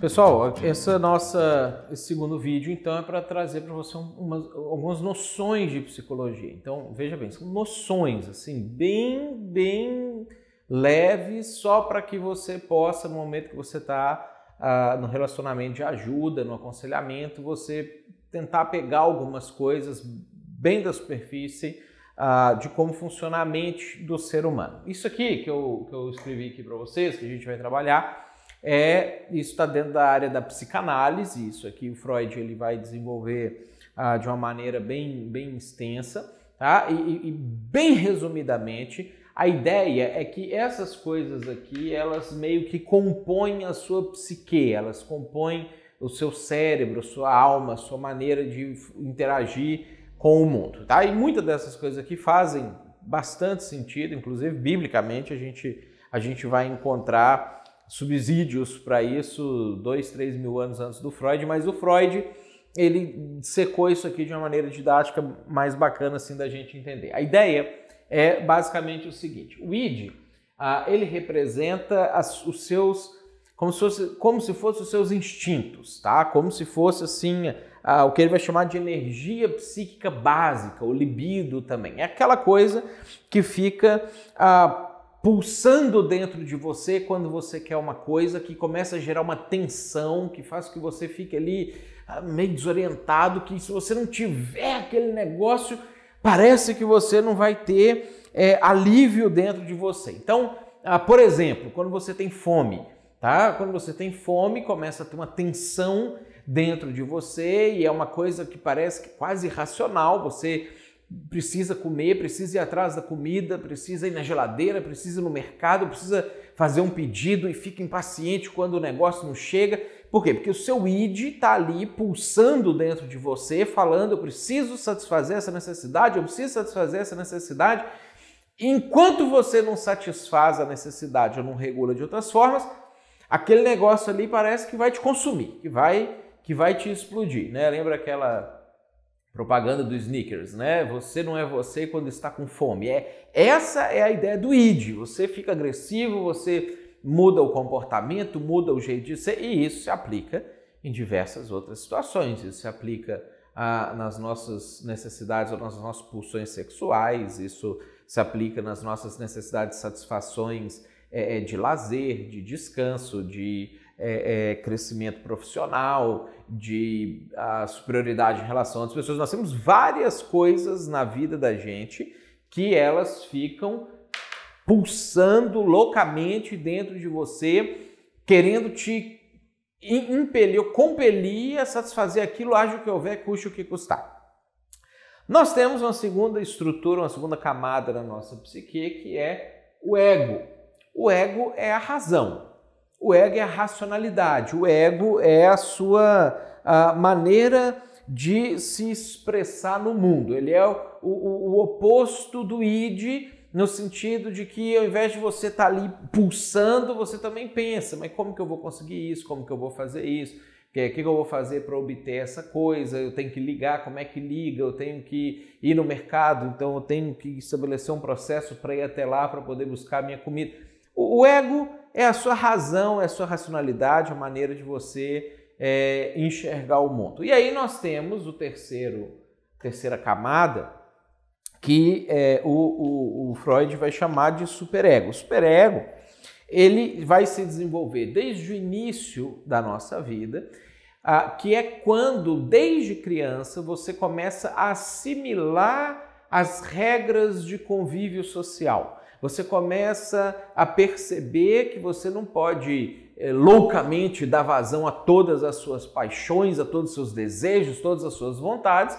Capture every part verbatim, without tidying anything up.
Pessoal, essa nossa, esse segundo vídeo, então, é para trazer para você umas, algumas noções de psicologia. Então, veja bem, são noções, assim, bem, bem leves, só para que você possa, no momento que você está ah, no relacionamento de ajuda, no aconselhamento, você tentar pegar algumas coisas bem da superfície ah, de como funciona a mente do ser humano. Isso aqui que eu, que eu escrevi aqui para vocês, que a gente vai trabalhar, É, isso está dentro da área da psicanálise, isso aqui o Freud ele vai desenvolver ah, de uma maneira bem, bem extensa, tá? E, e bem resumidamente, a ideia é que essas coisas aqui, elas meio que compõem a sua psique, elas compõem o seu cérebro, a sua alma, a sua maneira de interagir com o mundo, tá? E muitas dessas coisas aqui fazem bastante sentido, inclusive biblicamente a gente, a gente vai encontrar subsídios para isso dois, três mil anos antes do Freud, mas o Freud ele secou isso aqui de uma maneira didática mais bacana assim da gente entender. A ideia é basicamente o seguinte: o id, ah, ele representa as, os seus, como se fosse, como se fosse os seus instintos, tá? Como se fosse assim ah, o que ele vai chamar de energia psíquica básica, o libido também. É aquela coisa que fica ah, pulsando dentro de você quando você quer uma coisa, que começa a gerar uma tensão, que faz que você fique ali meio desorientado, que se você não tiver aquele negócio, parece que você não vai ter é, alívio dentro de você. Então, ah, por exemplo, quando você tem fome, tá? Quando você tem fome, começa a ter uma tensão dentro de você e é uma coisa que parece que quase irracional, você precisa comer, precisa ir atrás da comida, precisa ir na geladeira, precisa ir no mercado, precisa fazer um pedido e fica impaciente quando o negócio não chega. Por quê? Porque o seu id está ali pulsando dentro de você, falando: eu preciso satisfazer essa necessidade, eu preciso satisfazer essa necessidade. Enquanto você não satisfaz a necessidade ou não regula de outras formas, aquele negócio ali parece que vai te consumir, que vai, que vai te explodir, né? Lembra aquela propaganda do Snickers, né? Você não é você quando está com fome. É, essa é a ideia do id. Você fica agressivo, você muda o comportamento, muda o jeito de ser, e isso se aplica em diversas outras situações. Isso se aplica ah, nas nossas necessidades ou nas nossas pulsões sexuais, isso se aplica nas nossas necessidades de satisfações é, de lazer, de descanso, de É, é, crescimento profissional, de a superioridade em relação a outras pessoas. Nós temos várias coisas na vida da gente que elas ficam pulsando loucamente dentro de você, querendo te impelir, compelir a satisfazer aquilo, haja o que houver, custe o que custar. Nós temos uma segunda estrutura, uma segunda camada na nossa psique, que é o ego. O ego é a razão. O ego é a racionalidade, o ego é a sua a maneira de se expressar no mundo. Ele é o, o, o oposto do id, no sentido de que ao invés de você estar ali pulsando, você também pensa: mas como que eu vou conseguir isso? Como que eu vou fazer isso? O que, que eu vou fazer para obter essa coisa? Eu tenho que ligar, como é que liga? Eu tenho que ir no mercado, então eu tenho que estabelecer um processo para ir até lá para poder buscar a minha comida. O, o ego é a sua razão, é a sua racionalidade, a maneira de você é, enxergar o mundo. E aí nós temos o terceiro, terceira camada, que é, o, o, o Freud vai chamar de superego. O superego, ele vai se desenvolver desde o início da nossa vida, ah, que é quando, desde criança, você começa a assimilar as regras de convívio social. Você começa a perceber que você não pode é, loucamente dar vazão a todas as suas paixões, a todos os seus desejos, todas as suas vontades,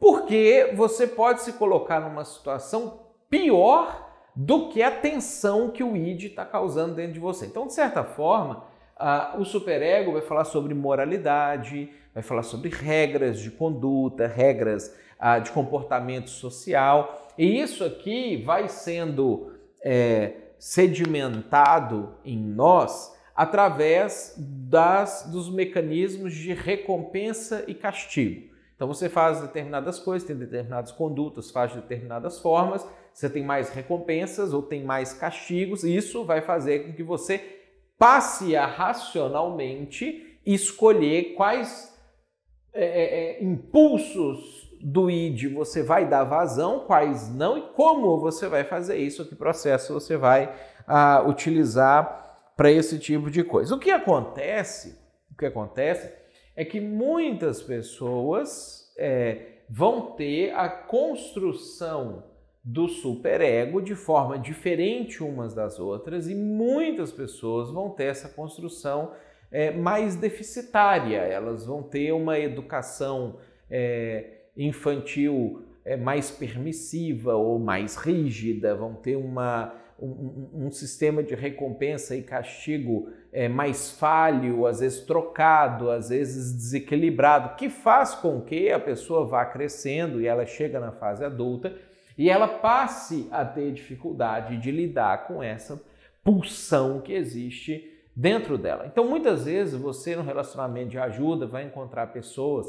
porque você pode se colocar numa situação pior do que a tensão que o id está causando dentro de você. Então, de certa forma, a, o superego vai falar sobre moralidade, vai falar sobre regras de conduta, regras a, de comportamento social. E isso aqui vai sendo é, sedimentado em nós através das, dos mecanismos de recompensa e castigo. Então você faz determinadas coisas, tem determinadas condutas, faz determinadas formas, você tem mais recompensas ou tem mais castigos, e isso vai fazer com que você passe a racionalmente escolher quais é, é, impulsos do I D você vai dar vazão, quais não, e como você vai fazer isso, que processo você vai ah, utilizar para esse tipo de coisa. O que acontece, o que acontece é que muitas pessoas é, vão ter a construção do superego de forma diferente umas das outras, e muitas pessoas vão ter essa construção é, mais deficitária. Elas vão ter uma educação é, infantil é, mais permissiva ou mais rígida, vão ter uma, um, um sistema de recompensa e castigo é, mais falho, às vezes trocado, às vezes desequilibrado, que faz com que a pessoa vá crescendo e ela chega na fase adulta e ela passe a ter dificuldade de lidar com essa pulsão que existe dentro dela. Então, muitas vezes, você no relacionamento de ajuda vai encontrar pessoas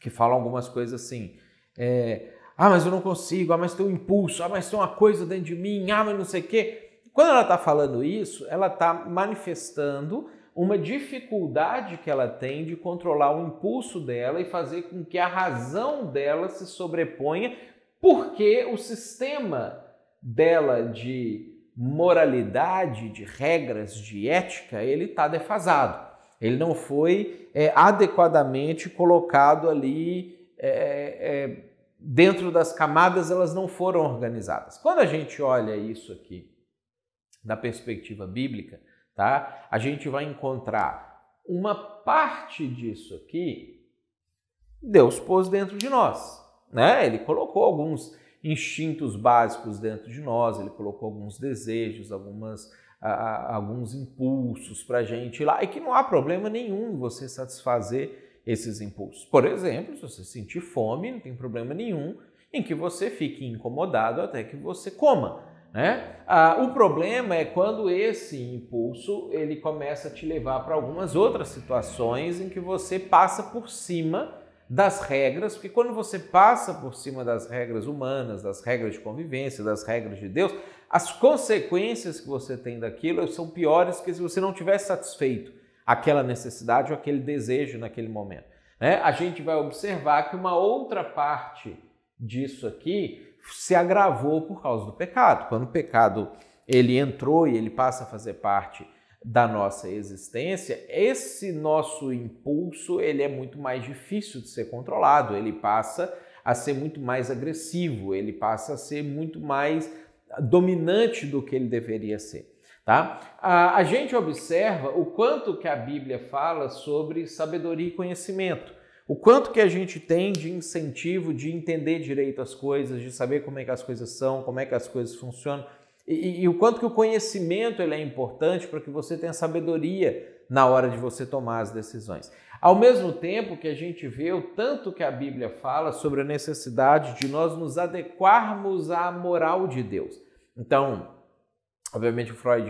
que falam algumas coisas assim, é, ah, mas eu não consigo, ah, mas tem um impulso, ah, mas tem uma coisa dentro de mim, ah, mas não sei o quê. Quando ela está falando isso, ela está manifestando uma dificuldade que ela tem de controlar o impulso dela e fazer com que a razão dela se sobreponha, porque o sistema dela de moralidade, de regras, de ética, ele está defasado. Ele não foi é, adequadamente colocado ali é, é, dentro das camadas, elas não foram organizadas. Quando a gente olha isso aqui da perspectiva bíblica, tá? A gente vai encontrar uma parte disso aqui, Deus pôs dentro de nós. Né? Ele colocou alguns instintos básicos dentro de nós, ele colocou alguns desejos, algumas, a, alguns impulsos para a gente ir lá, e que não há problema nenhum você satisfazer esses impulsos. Por exemplo, se você sentir fome, não tem problema nenhum em que você fique incomodado até que você coma. Né? Ah, o problema é quando esse impulso ele começa a te levar para algumas outras situações em que você passa por cima das regras, porque quando você passa por cima das regras humanas, das regras de convivência, das regras de Deus, as consequências que você tem daquilo são piores que se você não tivesse satisfeito aquela necessidade ou aquele desejo naquele momento. Né? A gente vai observar que uma outra parte disso aqui se agravou por causa do pecado. Quando o pecado ele entrou e ele passa a fazer parte da nossa existência, esse nosso impulso ele é muito mais difícil de ser controlado, ele passa a ser muito mais agressivo, ele passa a ser muito mais dominante do que ele deveria ser. Tá? A, a gente observa o quanto que a Bíblia fala sobre sabedoria e conhecimento, o quanto que a gente tem de incentivo de entender direito as coisas, de saber como é que as coisas são, como é que as coisas funcionam, E, e o quanto que o conhecimento ele é importante para que você tenha sabedoria na hora de você tomar as decisões. Ao mesmo tempo que a gente vê o tanto que a Bíblia fala sobre a necessidade de nós nos adequarmos à moral de Deus. Então, obviamente o Freud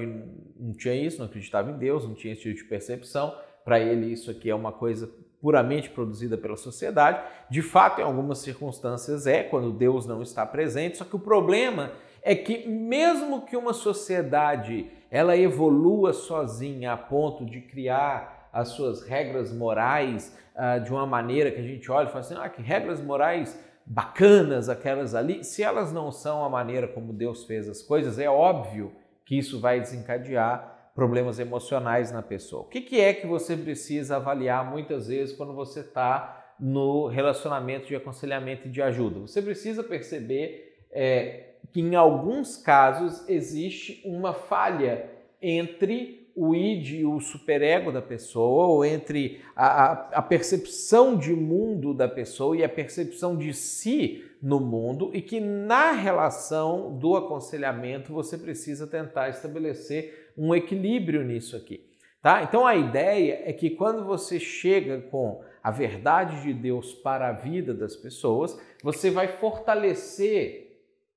não tinha isso, não acreditava em Deus, não tinha esse tipo de percepção. Para ele isso aqui é uma coisa puramente produzida pela sociedade. De fato, em algumas circunstâncias é, quando Deus não está presente, só que o problema é que mesmo que uma sociedade ela evolua sozinha a ponto de criar as suas regras morais uh, de uma maneira que a gente olha e fala assim, ah, que regras morais bacanas aquelas ali, se elas não são a maneira como Deus fez as coisas, é óbvio que isso vai desencadear problemas emocionais na pessoa. O que, que é que você precisa avaliar muitas vezes quando você está no relacionamento de aconselhamento e de ajuda? Você precisa perceber é, que em alguns casos existe uma falha entre o id e o superego da pessoa, ou entre a, a, a percepção de mundo da pessoa e a percepção de si no mundo, e que na relação do aconselhamento você precisa tentar estabelecer um equilíbrio nisso aqui. Tá? Então a ideia é que quando você chega com a verdade de Deus para a vida das pessoas, você vai fortalecer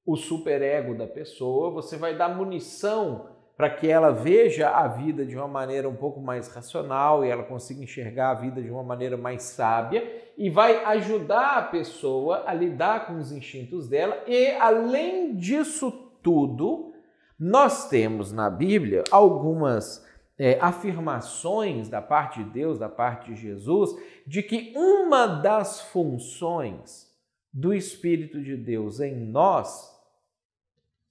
o superego da pessoa, você vai dar munição para que ela veja a vida de uma maneira um pouco mais racional e ela consiga enxergar a vida de uma maneira mais sábia e vai ajudar a pessoa a lidar com os instintos dela. E, além disso tudo, nós temos na Bíblia algumas é, afirmações da parte de Deus, da parte de Jesus, de que uma das funções do Espírito de Deus em nós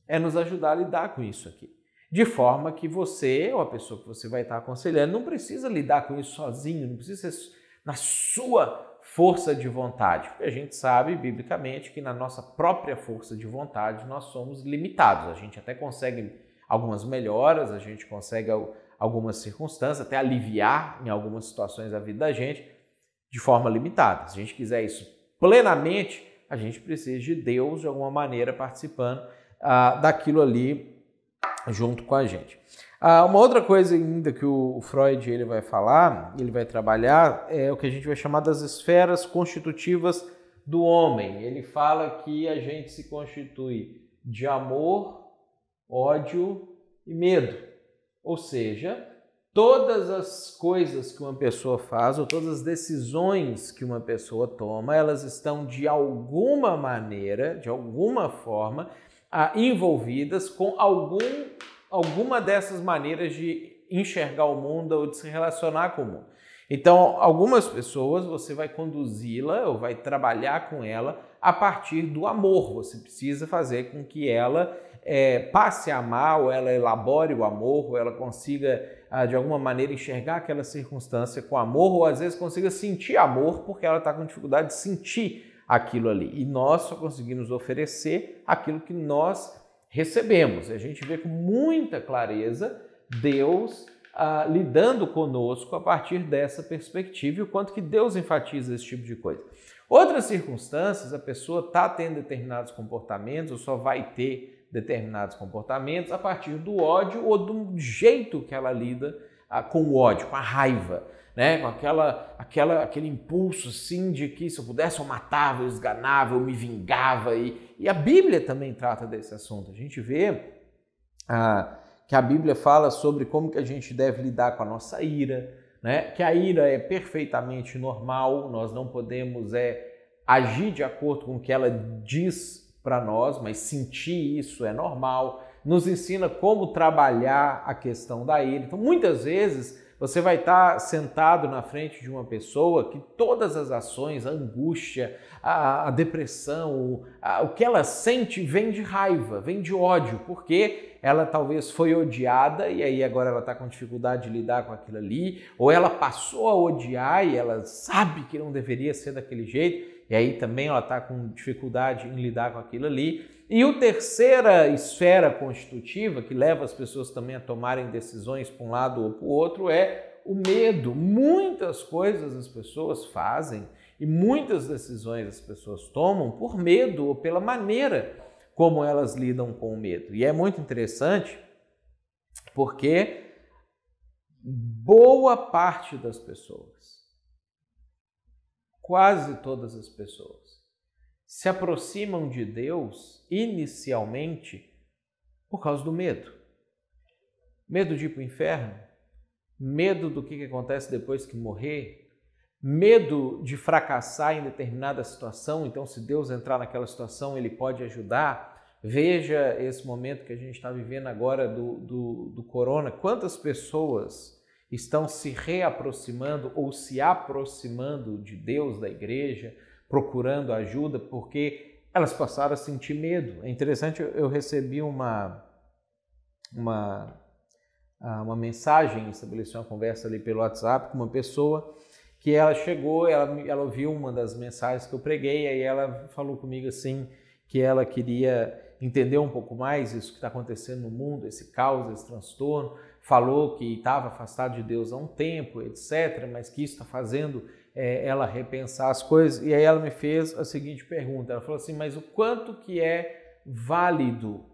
é nos ajudar a lidar com isso aqui. De forma que você, ou a pessoa que você vai estar aconselhando, não precisa lidar com isso sozinho, não precisa ser na sua força de vontade. Porque a gente sabe, biblicamente, que na nossa própria força de vontade nós somos limitados. A gente até consegue algumas melhoras, a gente consegue algumas circunstâncias, até aliviar em algumas situações a vida da gente de forma limitada. Se a gente quiser isso plenamente, a gente precisa de Deus, de alguma maneira, participando ah, daquilo ali, junto com a gente. Ah, uma outra coisa ainda que o Freud ele vai falar, ele vai trabalhar, é o que a gente vai chamar das esferas constitutivas do homem. Ele fala que a gente se constitui de amor, ódio e medo. Ou seja, todas as coisas que uma pessoa faz ou todas as decisões que uma pessoa toma, elas estão de alguma maneira, de alguma forma, envolvidas com algum, alguma dessas maneiras de enxergar o mundo ou de se relacionar com o mundo. Então, algumas pessoas você vai conduzi-la ou vai trabalhar com ela a partir do amor. Você precisa fazer com que ela é, passe a amar, ou ela elabore o amor, ou ela consiga, de alguma maneira, enxergar aquela circunstância com amor, ou às vezes consiga sentir amor porque ela está com dificuldade de sentir aquilo ali. E nós só conseguimos oferecer aquilo que nós recebemos. E a gente vê com muita clareza Deus ah, lidando conosco a partir dessa perspectiva e o quanto que Deus enfatiza esse tipo de coisa. Outras circunstâncias, a pessoa está tendo determinados comportamentos ou só vai ter determinados comportamentos a partir do ódio ou do jeito que ela lida ah, com o ódio, com a raiva. Né? Com aquela, aquela, aquele impulso assim de que se eu pudesse eu matava, eu esganava, eu me vingava. E, e a Bíblia também trata desse assunto. A gente vê ah, que a Bíblia fala sobre como que a gente deve lidar com a nossa ira, né? Que a ira é perfeitamente normal, nós não podemos é, agir de acordo com o que ela diz para nós, mas sentir isso é normal. Nos ensina como trabalhar a questão da ira. Então, muitas vezes, você vai estar sentado na frente de uma pessoa que todas as ações, a angústia, a, a depressão, a, o que ela sente vem de raiva, vem de ódio, porque ela talvez foi odiada e aí agora ela está com dificuldade de lidar com aquilo ali, ou ela passou a odiar e ela sabe que não deveria ser daquele jeito e aí também ela está com dificuldade em lidar com aquilo ali. E a terceira esfera constitutiva, que leva as pessoas também a tomarem decisões para um lado ou para o outro, é o medo. Muitas coisas as pessoas fazem e muitas decisões as pessoas tomam por medo ou pela maneira como elas lidam com o medo. E é muito interessante porque boa parte das pessoas, quase todas as pessoas, se aproximam de Deus inicialmente por causa do medo. Medo de ir para o inferno, medo do que acontece depois que morrer, medo de fracassar em determinada situação, então se Deus entrar naquela situação ele pode ajudar. Veja esse momento que a gente está vivendo agora do, do, do corona, quantas pessoas estão se reaproximando ou se aproximando de Deus, da igreja, procurando ajuda, porque elas passaram a sentir medo. É interessante, eu recebi uma, uma, uma mensagem, estabeleci uma conversa ali pelo WhatsApp com uma pessoa, que ela chegou, ela, ela ouviu uma das mensagens que eu preguei, aí ela falou comigo assim, que ela queria entender um pouco mais isso que está acontecendo no mundo, esse caos, esse transtorno, falou que estava afastado de Deus há um tempo, etcétera, mas que isso está fazendo ela repensar as coisas, e aí ela me fez a seguinte pergunta, ela falou assim, mas o quanto que é válido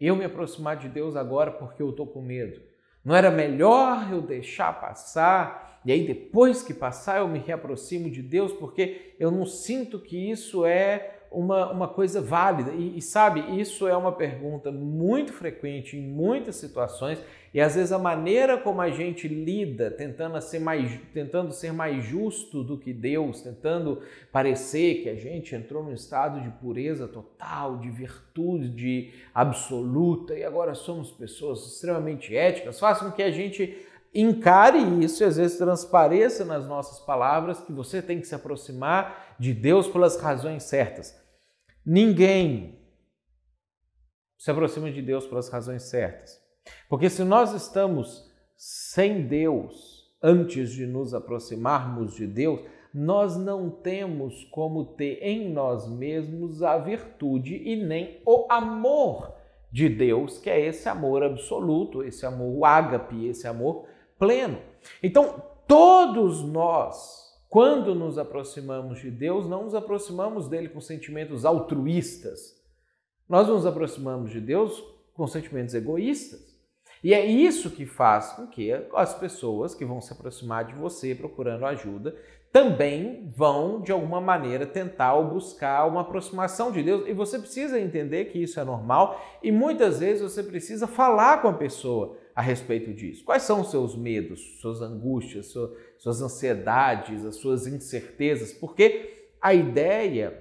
eu me aproximar de Deus agora porque eu estou com medo? Não era melhor eu deixar passar, e aí depois que passar eu me reaproximo de Deus porque eu não sinto que isso é uma, uma coisa válida. E, e sabe, isso é uma pergunta muito frequente em muitas situações e às vezes a maneira como a gente lida, tentando ser mais, tentando ser mais justo do que Deus, tentando parecer que a gente entrou num estado de pureza total, de virtude absoluta e agora somos pessoas extremamente éticas, faz com que a gente encare isso e às vezes transpareça nas nossas palavras que você tem que se aproximar de Deus pelas razões certas. Ninguém se aproxima de Deus pelas razões certas. Porque se nós estamos sem Deus antes de nos aproximarmos de Deus, nós não temos como ter em nós mesmos a virtude e nem o amor de Deus, que é esse amor absoluto, esse amor ágape, esse amor pleno. Então, todos nós, quando nos aproximamos de Deus, não nos aproximamos dele com sentimentos altruístas. Nós nos aproximamos de Deus com sentimentos egoístas. E é isso que faz com que as pessoas que vão se aproximar de você procurando ajuda também vão, de alguma maneira, tentar ou buscar uma aproximação de Deus. E você precisa entender que isso é normal e muitas vezes você precisa falar com a pessoa a respeito disso. Quais são os seus medos, suas angústias, sua, suas ansiedades, as suas incertezas? Porque a ideia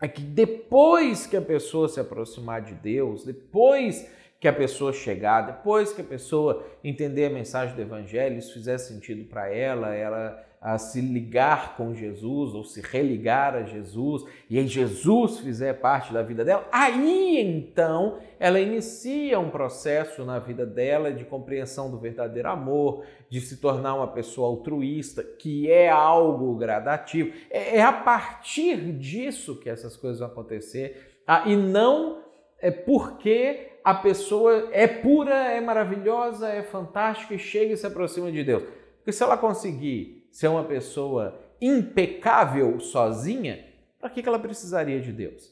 é que depois que a pessoa se aproximar de Deus, depois que a pessoa chegar, depois que a pessoa entender a mensagem do Evangelho, isso fizer sentido para ela, ela a se ligar com Jesus ou se religar a Jesus, e aí Jesus fizer parte da vida dela, aí então ela inicia um processo na vida dela de compreensão do verdadeiro amor, de se tornar uma pessoa altruísta, que é algo gradativo. É a partir disso que essas coisas vão acontecer, e não é porque a pessoa é pura, é maravilhosa, é fantástica e chega e se aproxima de Deus. Porque se ela conseguir ser uma pessoa impecável sozinha, para que ela precisaria de Deus?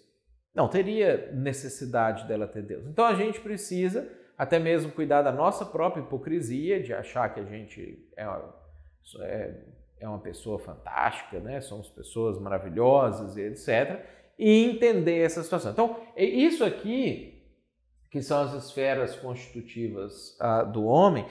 Não teria necessidade dela ter Deus. Então a gente precisa até mesmo cuidar da nossa própria hipocrisia, de achar que a gente é uma, é, é uma pessoa fantástica, né? Somos pessoas maravilhosas, etcétera. E entender essa situação. Então, isso aqui, que são as esferas constitutivas ah, do homem,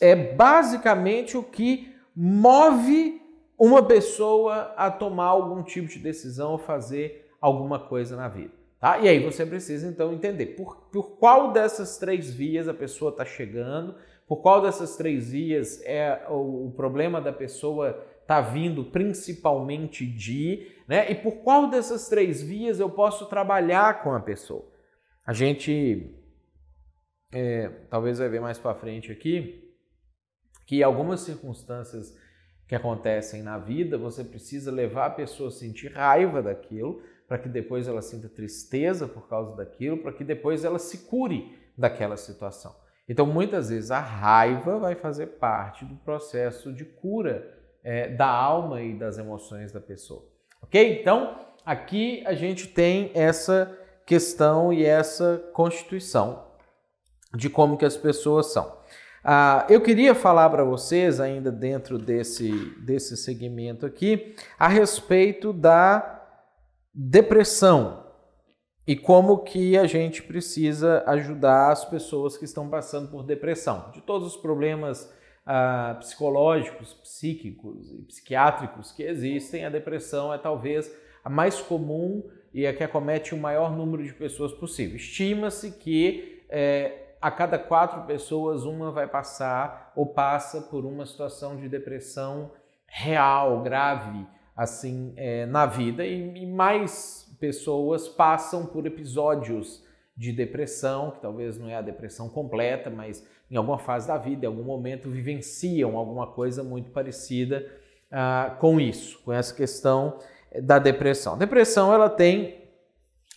é basicamente o que move uma pessoa a tomar algum tipo de decisão ou fazer alguma coisa na vida. Tá? E aí você precisa, então, entender por, por qual dessas três vias a pessoa está chegando, por qual dessas três vias é o, o problema da pessoa está vindo principalmente de, né? E por qual dessas três vias eu posso trabalhar com a pessoa. A gente, é, talvez vai ver mais para frente aqui, que algumas circunstâncias que acontecem na vida, você precisa levar a pessoa a sentir raiva daquilo, para que depois ela sinta tristeza por causa daquilo, para que depois ela se cure daquela situação. Então, muitas vezes, a raiva vai fazer parte do processo de cura, é, da alma e das emoções da pessoa. Ok? Então, aqui a gente tem essa questão e essa constituição de como que as pessoas são. Ah, eu queria falar para vocês, ainda dentro desse, desse segmento aqui, a respeito da depressão e como que a gente precisa ajudar as pessoas que estão passando por depressão. De todos os problemas ah, psicológicos, psíquicos e psiquiátricos que existem, a depressão é talvez a mais comum e a que acomete o maior número de pessoas possível. Estima-se que é, a cada quatro pessoas, uma vai passar ou passa por uma situação de depressão real, grave, assim, é, na vida. E, e mais pessoas passam por episódios de depressão, que talvez não é a depressão completa, mas em alguma fase da vida, em algum momento, vivenciam alguma coisa muito parecida ah, com isso, com essa questão da depressão. A depressão, ela tem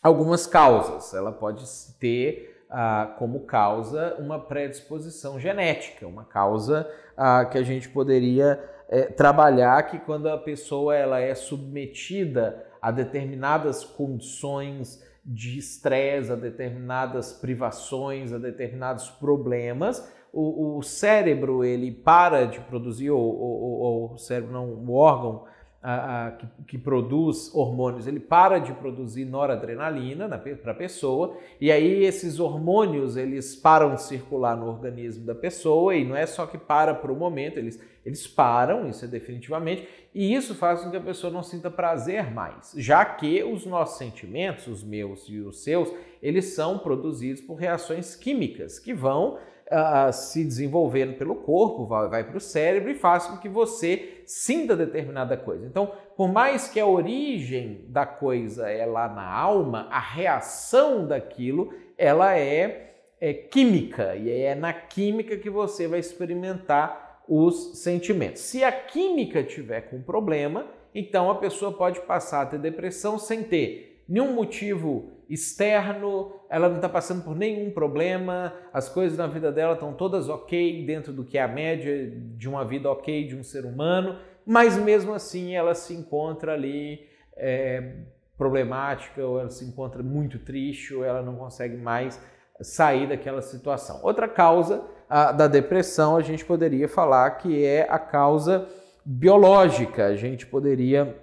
algumas causas. Ela pode ter ah, como causa uma predisposição genética, uma causa ah, que a gente poderia eh, trabalhar, que quando a pessoa ela é submetida a determinadas condições de estresse, a determinadas privações, a determinados problemas, o, o cérebro ele para de produzir, ou, ou, ou o cérebro não, o órgão a, a, que, que produz hormônios, ele para de produzir noradrenalina para a pessoa, e aí esses hormônios eles param de circular no organismo da pessoa, e não é só que para por um momento, eles, eles param, isso é definitivamente, e isso faz com que a pessoa não sinta prazer mais, já que os nossos sentimentos, os meus e os seus, eles são produzidos por reações químicas que vão Uh, se desenvolvendo pelo corpo, vai, vai para o cérebro e faz com que você sinta determinada coisa. Então, por mais que a origem da coisa é lá na alma, a reação daquilo, ela é, é química, e é na química que você vai experimentar os sentimentos. Se a química tiver com problema, então a pessoa pode passar a ter depressão sem ter nenhum motivo externo, ela não está passando por nenhum problema, as coisas na vida dela estão todas ok, dentro do que é a média de uma vida ok de um ser humano, mas mesmo assim ela se encontra ali é, problemática, ou ela se encontra muito triste, ou ela não consegue mais sair daquela situação. Outra causa a, da depressão, a gente poderia falar que é a causa biológica, a gente poderia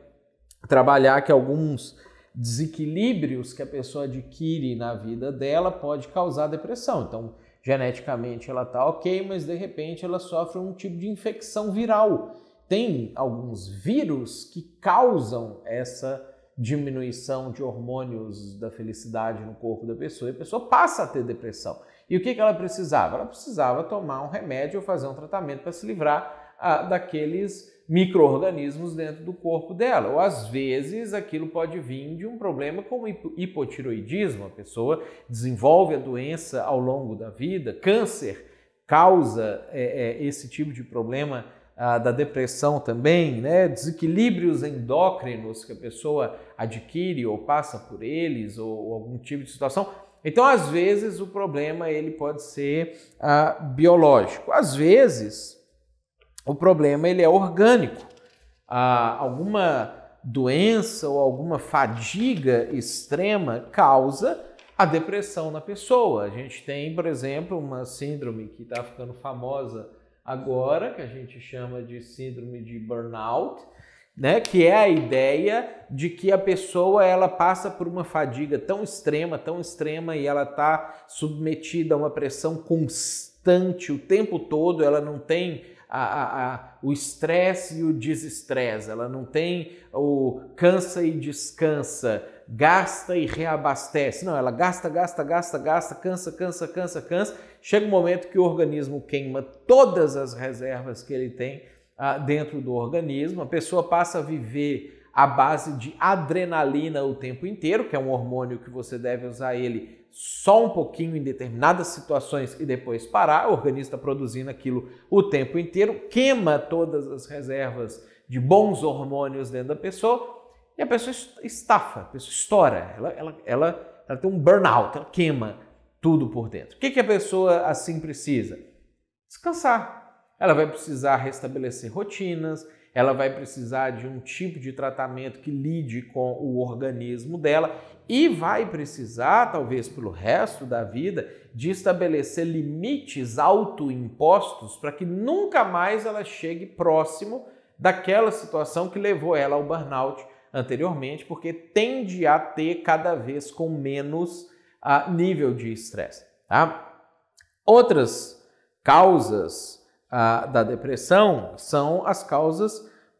trabalhar que alguns desequilíbrios que a pessoa adquire na vida dela pode causar depressão. Então, geneticamente ela está ok, mas de repente ela sofre um tipo de infecção viral. Tem alguns vírus que causam essa diminuição de hormônios da felicidade no corpo da pessoa e a pessoa passa a ter depressão. E o que que ela precisava? Ela precisava tomar um remédio ou fazer um tratamento para se livrar ah, daqueles micro-organismos dentro do corpo dela, ou às vezes aquilo pode vir de um problema como hipotiroidismo, a pessoa desenvolve a doença ao longo da vida, câncer causa é, é, esse tipo de problema ah, da depressão também, né? Desequilíbrios endócrinos que a pessoa adquire ou passa por eles, ou, ou algum tipo de situação. Então, às vezes, o problema ele pode ser ah, biológico, às vezes o problema ele é orgânico. Ah, alguma doença ou alguma fadiga extrema causa a depressão na pessoa. A gente tem, por exemplo, uma síndrome que está ficando famosa agora, que a gente chama de síndrome de burnout, né? Que é a ideia de que a pessoa ela passa por uma fadiga tão extrema, tão extrema, e ela está submetida a uma pressão constante o tempo todo, ela não tem A, a, a, o estresse e o desestresse, ela não tem o cansa e descansa, gasta e reabastece, não, ela gasta, gasta, gasta, gasta, cansa, cansa, cansa, cansa, chega um momento que o organismo queima todas as reservas que ele tem ah, dentro do organismo, a pessoa passa a viver à base de adrenalina o tempo inteiro, que é um hormônio que você deve usar ele só um pouquinho em determinadas situações e depois parar, o organismo está produzindo aquilo o tempo inteiro, queima todas as reservas de bons hormônios dentro da pessoa e a pessoa estafa, a pessoa estoura, ela, ela, ela, ela tem um burnout, ela queima tudo por dentro. O que que a pessoa assim precisa? Descansar. Ela vai precisar restabelecer rotinas, ela vai precisar de um tipo de tratamento que lide com o organismo dela e vai precisar, talvez pelo resto da vida, de estabelecer limites autoimpostos para que nunca mais ela chegue próximo daquela situação que levou ela ao burnout anteriormente, porque tende a ter cada vez com menos uh, nível de estresse, tá? Outras causas A, da depressão são as causas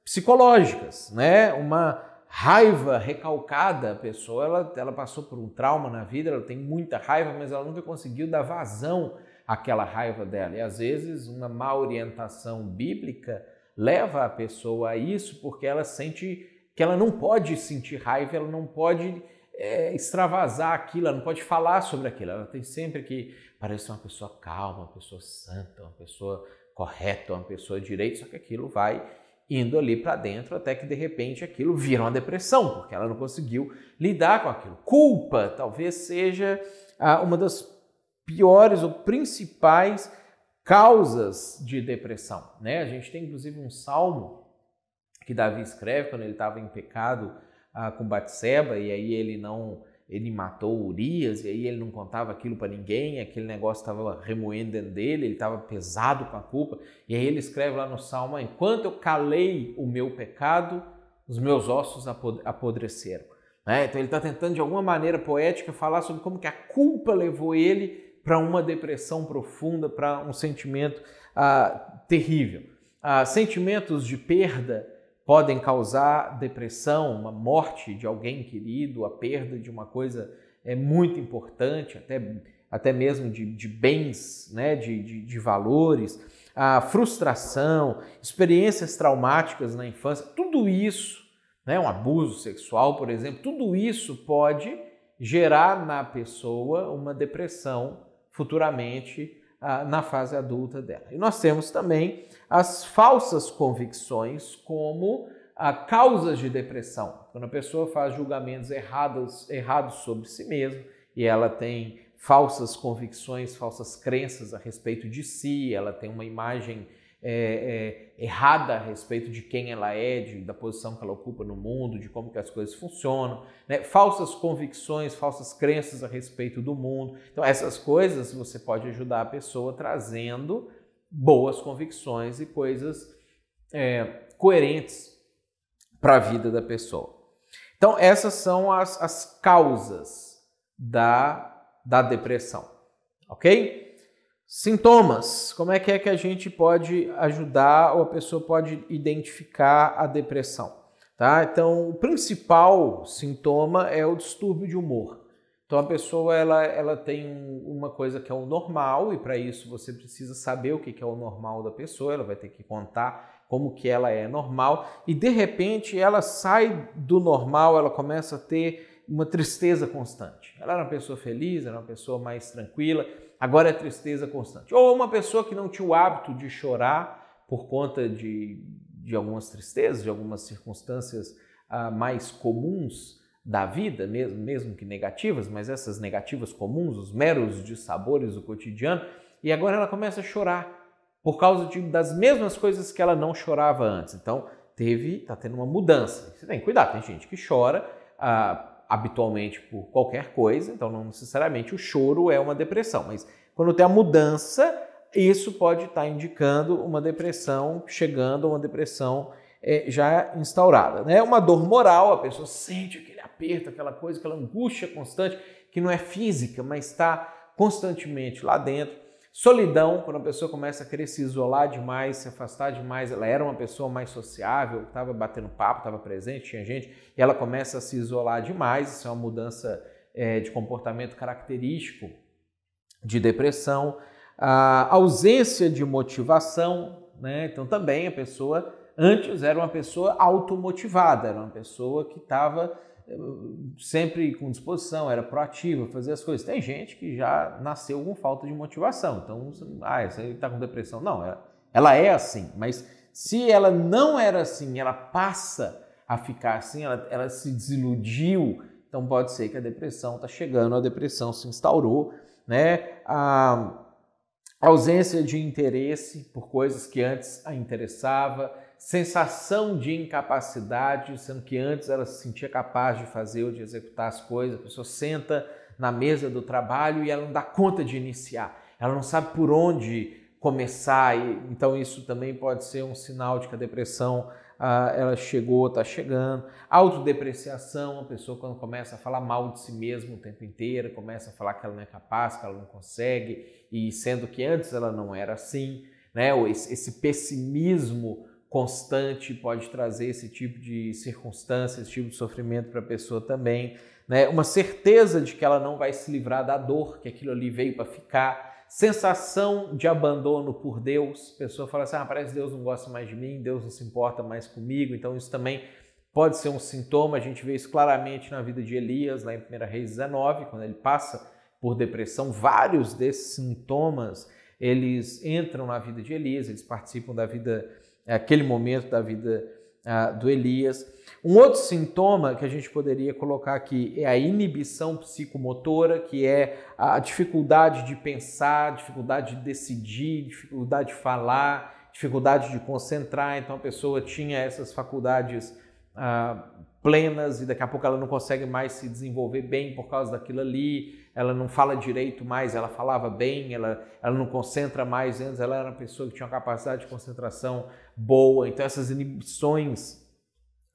psicológicas, né? Uma raiva recalcada, a pessoa ela, ela passou por um trauma na vida, ela tem muita raiva, mas ela nunca conseguiu dar vazão àquela raiva dela. E às vezes uma má orientação bíblica leva a pessoa a isso porque ela sente que ela não pode sentir raiva, ela não pode É, extravasar aquilo, ela não pode falar sobre aquilo, ela tem sempre que parecer uma pessoa calma, uma pessoa santa, uma pessoa correta, uma pessoa direita, só que aquilo vai indo ali para dentro até que de repente aquilo vira uma depressão, porque ela não conseguiu lidar com aquilo. Culpa talvez seja ah, uma das piores ou principais causas de depressão, né? A gente tem inclusive um salmo que Davi escreve quando ele estava em pecado Ah, com Batseba, e aí ele não ele matou Urias, e aí ele não contava aquilo para ninguém, aquele negócio estava remoendo dentro dele, ele estava pesado com a culpa, e aí ele escreve lá no Salmo: enquanto eu calei o meu pecado, os meus ossos apodreceram. Né? Então ele está tentando de alguma maneira poética falar sobre como que a culpa levou ele para uma depressão profunda, para um sentimento ah, terrível. Ah, sentimentos de perda podem causar depressão, uma morte de alguém querido, a perda de uma coisa é, muito importante, até, até mesmo de, de bens, né, de, de, de valores, a frustração, experiências traumáticas na infância, tudo isso, né, um abuso sexual, por exemplo, tudo isso pode gerar na pessoa uma depressão futuramente ah, na fase adulta dela. E nós temos também as falsas convicções como ah, causas de depressão. Quando a pessoa faz julgamentos errados, errados sobre si mesma e ela tem falsas convicções, falsas crenças a respeito de si, ela tem uma imagem É, é, errada a respeito de quem ela é, de, da posição que ela ocupa no mundo, de como que as coisas funcionam, né? Falsas convicções, falsas crenças a respeito do mundo. Então, essas coisas você pode ajudar a pessoa trazendo boas convicções e coisas é, coerentes para a vida da pessoa. Então, essas são as, as causas da, da depressão, ok? Sintomas. Como é que é que a gente pode ajudar ou a pessoa pode identificar a depressão? Tá? Então, o principal sintoma é o distúrbio de humor. Então, a pessoa ela, ela tem uma coisa que é o normal e para isso você precisa saber o que é o normal da pessoa, ela vai ter que contar como que ela é normal e, de repente, ela sai do normal, ela começa a ter uma tristeza constante. Ela era uma pessoa feliz, era uma pessoa mais tranquila, agora é tristeza constante. Ou uma pessoa que não tinha o hábito de chorar por conta de, de algumas tristezas, de algumas circunstâncias ah, mais comuns da vida, mesmo, mesmo que negativas, mas essas negativas comuns, os meros dissabores do cotidiano, e agora ela começa a chorar por causa de, das mesmas coisas que ela não chorava antes. Então, teve, tá tendo uma mudança. Você tem que cuidar, tem gente que chora ah, habitualmente por qualquer coisa, então não necessariamente o choro é uma depressão, mas quando tem a mudança, isso pode estar indicando uma depressão, chegando a uma depressão é, já instaurada. Né? Uma dor moral, a pessoa sente aquele aperto, aquela coisa, aquela angústia constante, que não é física, mas está constantemente lá dentro. Solidão, quando a pessoa começa a querer se isolar demais, se afastar demais, ela era uma pessoa mais sociável, estava batendo papo, estava presente, tinha gente, e ela começa a se isolar demais, isso é uma mudança é, de comportamento característico de depressão. A ausência de motivação, né? Então também a pessoa, antes era uma pessoa automotivada, era uma pessoa que estava sempre com disposição, era proativa, fazia as coisas. Tem gente que já nasceu com falta de motivação, então, ah, essa aí tá com depressão. Não, ela, ela é assim, mas se ela não era assim, ela passa a ficar assim, ela, ela se desiludiu, então pode ser que a depressão tá chegando, a depressão se instaurou, né? A ausência de interesse por coisas que antes a interessava, sensação de incapacidade, sendo que antes ela se sentia capaz de fazer ou de executar as coisas. A pessoa senta na mesa do trabalho e ela não dá conta de iniciar, ela não sabe por onde começar. E, então isso também pode ser um sinal de que a depressão ah, ela chegou, está chegando. Autodepreciação, a pessoa quando começa a falar mal de si mesma o tempo inteiro, começa a falar que ela não é capaz, que ela não consegue, e sendo que antes ela não era assim, né? Esse pessimismo constante pode trazer esse tipo de circunstância, esse tipo de sofrimento para a pessoa também, né? Uma certeza de que ela não vai se livrar da dor, que aquilo ali veio para ficar. Sensação de abandono por Deus. A pessoa fala assim, ah, parece que Deus não gosta mais de mim, Deus não se importa mais comigo. Então isso também pode ser um sintoma. A gente vê isso claramente na vida de Elias, lá em primeira Reis dezenove, quando ele passa por depressão. Vários desses sintomas, eles entram na vida de Elias, eles participam da vida... É aquele momento da vida ah, do Elias. Um outro sintoma que a gente poderia colocar aqui é a inibição psicomotora, que é a dificuldade de pensar, dificuldade de decidir, dificuldade de falar, dificuldade de concentrar. Então a pessoa tinha essas faculdades ah, plenas e daqui a pouco ela não consegue mais se desenvolver bem por causa daquilo ali, ela não fala direito mais, ela falava bem, ela, ela não concentra mais. Antes ela era uma pessoa que tinha uma capacidade de concentração boa. Então essas inibições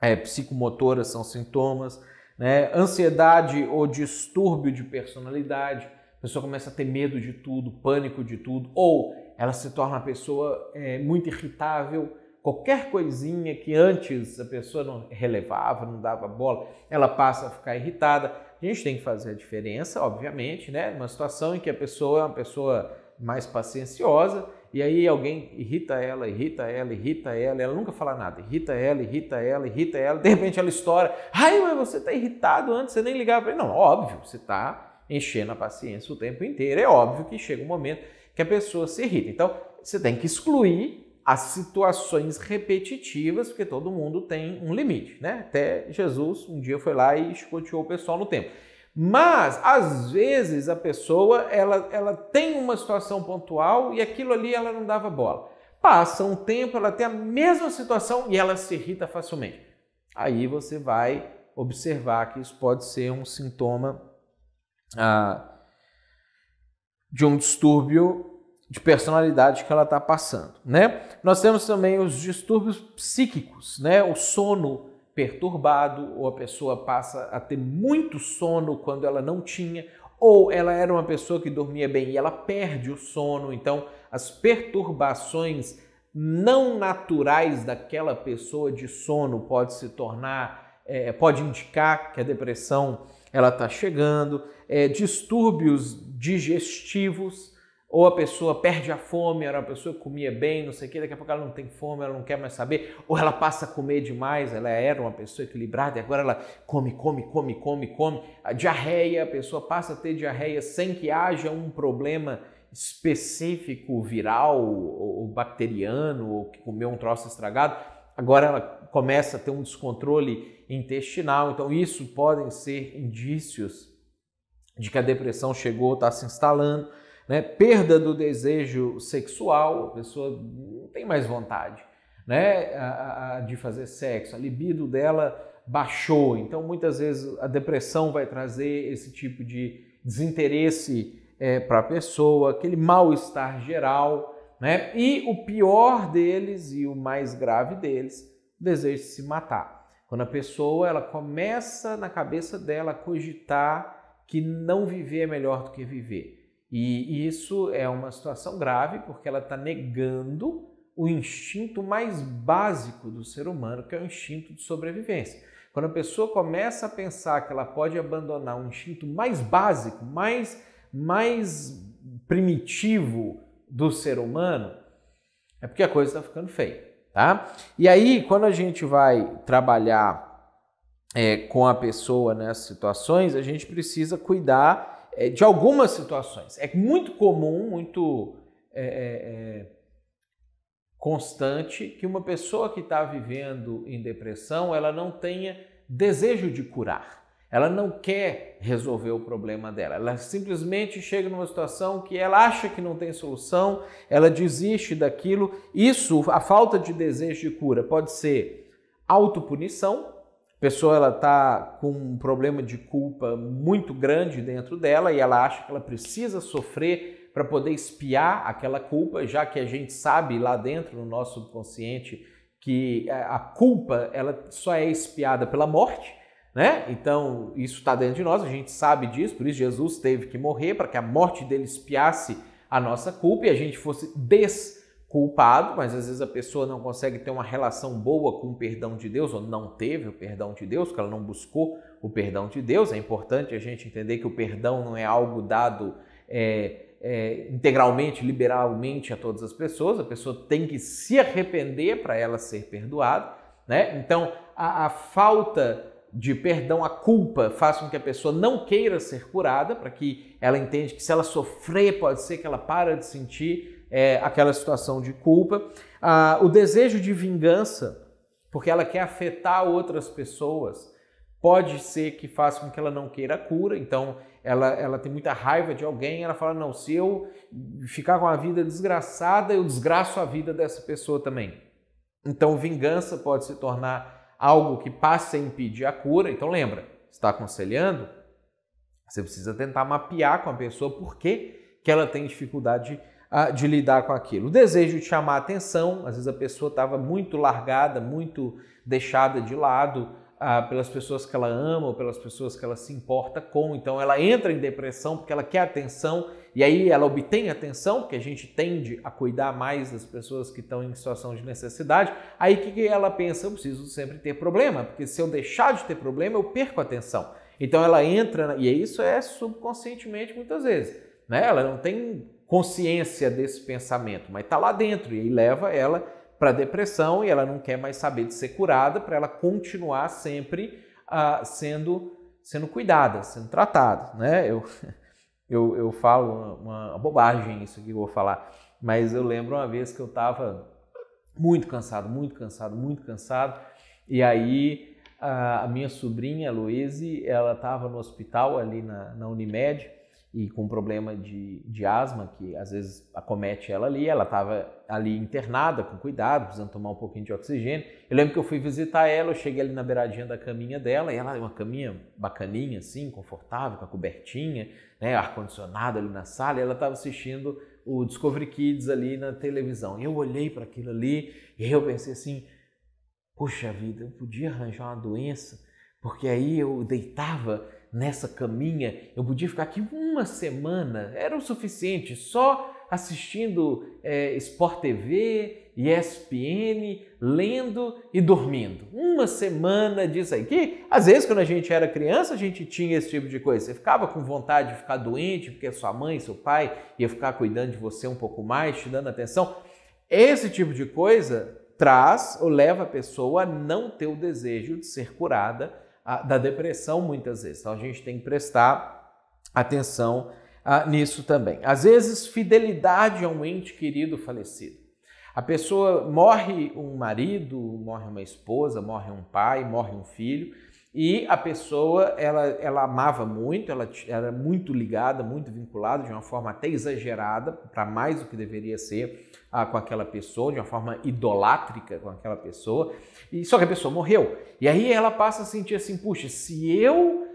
é, psicomotoras são sintomas, né? Ansiedade ou distúrbio de personalidade, a pessoa começa a ter medo de tudo, pânico de tudo, ou ela se torna uma pessoa é, muito irritável. Qualquer coisinha que antes a pessoa não relevava, não dava bola, ela passa a ficar irritada. A gente tem que fazer a diferença, obviamente, né? Numa situação em que a pessoa é uma pessoa mais pacienciosa e aí alguém irrita ela, irrita ela, irrita ela, ela nunca fala nada, irrita ela, irrita ela, irrita ela, de repente ela estoura. Ai, mas você tá irritado antes, você nem ligava para ele. Não, óbvio, você tá enchendo a paciência o tempo inteiro. É óbvio que chega um momento que a pessoa se irrita. Então, você tem que excluir as situações repetitivas, porque todo mundo tem um limite, né? Até Jesus um dia foi lá e chicoteou o pessoal no tempo. Mas, às vezes, a pessoa ela, ela tem uma situação pontual e aquilo ali ela não dava bola. Passa um tempo, ela tem a mesma situação e ela se irrita facilmente. Aí você vai observar que isso pode ser um sintoma ah, de um distúrbio de personalidade que ela está passando, né? Nós temos também os distúrbios psíquicos, né? O sono perturbado, ou a pessoa passa a ter muito sono quando ela não tinha, ou ela era uma pessoa que dormia bem e ela perde o sono. Então, as perturbações não naturais daquela pessoa de sono pode se tornar, é, pode indicar que a depressão ela está chegando. É, distúrbios digestivos, ou a pessoa perde a fome, era uma pessoa que comia bem, não sei o que, daqui a pouco ela não tem fome, ela não quer mais saber, ou ela passa a comer demais, ela era uma pessoa equilibrada e agora ela come, come, come, come, come. A diarreia, a pessoa passa a ter diarreia sem que haja um problema específico viral ou bacteriano, ou que comeu um troço estragado, agora ela começa a ter um descontrole intestinal. Então isso podem ser indícios de que a depressão chegou, está se instalando. Né? Perda do desejo sexual, a pessoa não tem mais vontade, né? a, a, a de fazer sexo, a libido dela baixou. Então, muitas vezes, a depressão vai trazer esse tipo de desinteresse é, para a pessoa, aquele mal-estar geral, né? E o pior deles e o mais grave deles, o desejo de se matar. Quando a pessoa ela começa, na cabeça dela, a cogitar que não viver é melhor do que viver. E isso é uma situação grave porque ela está negando o instinto mais básico do ser humano, que é o instinto de sobrevivência. Quando a pessoa começa a pensar que ela pode abandonar um instinto mais básico, mais, mais primitivo do ser humano, é porque a coisa está ficando feia, tá? E aí, quando a gente vai trabalhar é, com a pessoa nessas situações, a gente precisa cuidar de algumas situações. É muito comum, muito é, é, constante, que uma pessoa que está vivendo em depressão, ela não tenha desejo de curar, ela não quer resolver o problema dela, ela simplesmente chega numa situação que ela acha que não tem solução, ela desiste daquilo. Isso, a falta de desejo de cura, pode ser autopunição. A pessoa ela está com um problema de culpa muito grande dentro dela e ela acha que ela precisa sofrer para poder espiar aquela culpa, já que a gente sabe lá dentro, no nosso subconsciente, que a culpa ela só é espiada pela morte, né? Então, isso está dentro de nós, a gente sabe disso, por isso Jesus teve que morrer para que a morte dele espiasse a nossa culpa e a gente fosse desculpado. culpado, mas às vezes a pessoa não consegue ter uma relação boa com o perdão de Deus, ou não teve o perdão de Deus, porque ela não buscou o perdão de Deus. É importante a gente entender que o perdão não é algo dado é, é, integralmente, liberalmente a todas as pessoas. A pessoa tem que se arrepender para ela ser perdoada, né? Então, a, a falta de perdão, a culpa, faz com que a pessoa não queira ser curada, para que ela entende que se ela sofrer, pode ser que ela para de sentir É, aquela situação de culpa. Ah, o desejo de vingança, porque ela quer afetar outras pessoas, pode ser que faça com que ela não queira a cura. Então, ela, ela tem muita raiva de alguém, ela fala, não, se eu ficar com a vida desgraçada, eu desgraço a vida dessa pessoa também. Então, vingança pode se tornar algo que passa a impedir a cura. Então, lembra, está aconselhando, você precisa tentar mapear com a pessoa por que que ela tem dificuldade de ah, de lidar com aquilo. O desejo de chamar a atenção, às vezes a pessoa estava muito largada, muito deixada de lado ah, pelas pessoas que ela ama ou pelas pessoas que ela se importa com, então ela entra em depressão porque ela quer atenção e aí ela obtém atenção, porque a gente tende a cuidar mais das pessoas que estão em situação de necessidade. Aí o que, que ela pensa? Eu preciso sempre ter problema, porque se eu deixar de ter problema eu perco a atenção. Então ela entra, e isso é subconscientemente muitas vezes, né? Ela não tem consciência desse pensamento, mas está lá dentro e aí leva ela para a depressão e ela não quer mais saber de ser curada para ela continuar sempre ah, sendo, sendo cuidada, sendo tratada, né? Eu, eu, eu falo uma, uma bobagem isso que eu vou falar, mas eu lembro uma vez que eu estava muito cansado, muito cansado, muito cansado e aí... a minha sobrinha, a Luise, ela estava no hospital ali na, na Unimed e com um problema de, de asma que às vezes acomete ela ali. Ela estava ali internada, com cuidado, precisando tomar um pouquinho de oxigênio. Eu lembro que eu fui visitar ela, eu cheguei ali na beiradinha da caminha dela e ela uma caminha bacaninha assim, confortável, com a cobertinha, né, ar-condicionado ali na sala e ela estava assistindo o Discovery Kids ali na televisão. E eu olhei para aquilo ali e eu pensei assim... Poxa vida, eu podia arranjar uma doença, porque aí eu deitava nessa caminha, eu podia ficar aqui uma semana, era o suficiente, só assistindo é, Sport T V, E S P N, lendo e dormindo. Uma semana disso aí. Que, às vezes, quando a gente era criança, a gente tinha esse tipo de coisa. Você ficava com vontade de ficar doente, porque sua mãe, seu pai ia ficar cuidando de você um pouco mais, te dando atenção. Esse tipo de coisa... traz ou leva a pessoa a não ter o desejo de ser curada a, da depressão muitas vezes. Então, a gente tem que prestar atenção a, nisso também. Às vezes, fidelidade a um ente querido falecido. A pessoa morre um marido, morre uma esposa, morre um pai, morre um filho e a pessoa, ela, ela amava muito, ela era muito ligada, muito vinculada, de uma forma até exagerada, para mais do que deveria ser, com aquela pessoa, de uma forma idolátrica com aquela pessoa, e só que a pessoa morreu. E aí ela passa a sentir assim, puxa, se eu